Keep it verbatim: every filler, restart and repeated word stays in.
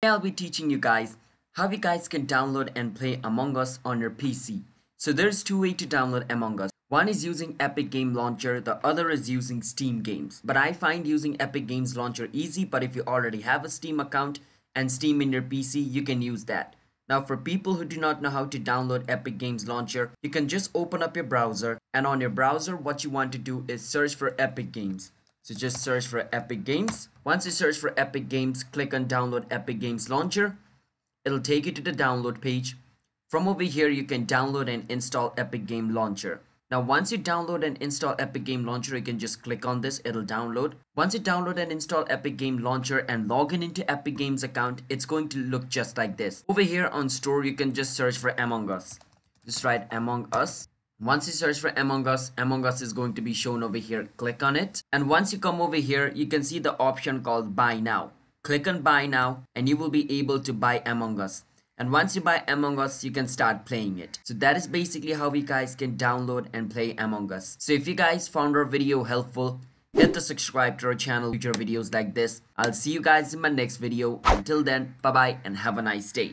Today I'll be teaching you guys how you guys can download and play Among Us on your P C. So there's two ways to download Among Us. One is using Epic Game Launcher, the other is using Steam games. But I find using Epic Games Launcher easy, but if you already have a Steam account and Steam in your P C, you can use that. Now for people who do not know how to download Epic Games Launcher, you can just open up your browser, and on your browser what you want to do is search for Epic Games. So just search for Epic Games. Once you search for Epic Games, click on Download Epic Games Launcher. It'll take you to the download page. From over here, you can download and install Epic Game Launcher. Now, once you download and install Epic Game Launcher, you can just click on this, it'll download. Once you download and install Epic Game Launcher and log in into Epic Games account, it's going to look just like this. Over here on store, you can just search for Among Us. Just write Among Us. Once you search for Among Us, Among Us is going to be shown over here. Click on it. And once you come over here, you can see the option called Buy Now. Click on Buy Now and you will be able to buy Among Us. And once you buy Among Us, you can start playing it. So that is basically how you guys can download and play Among Us. So if you guys found our video helpful, hit the subscribe to our channel for future videos like this. I'll see you guys in my next video. Until then, bye-bye and have a nice day.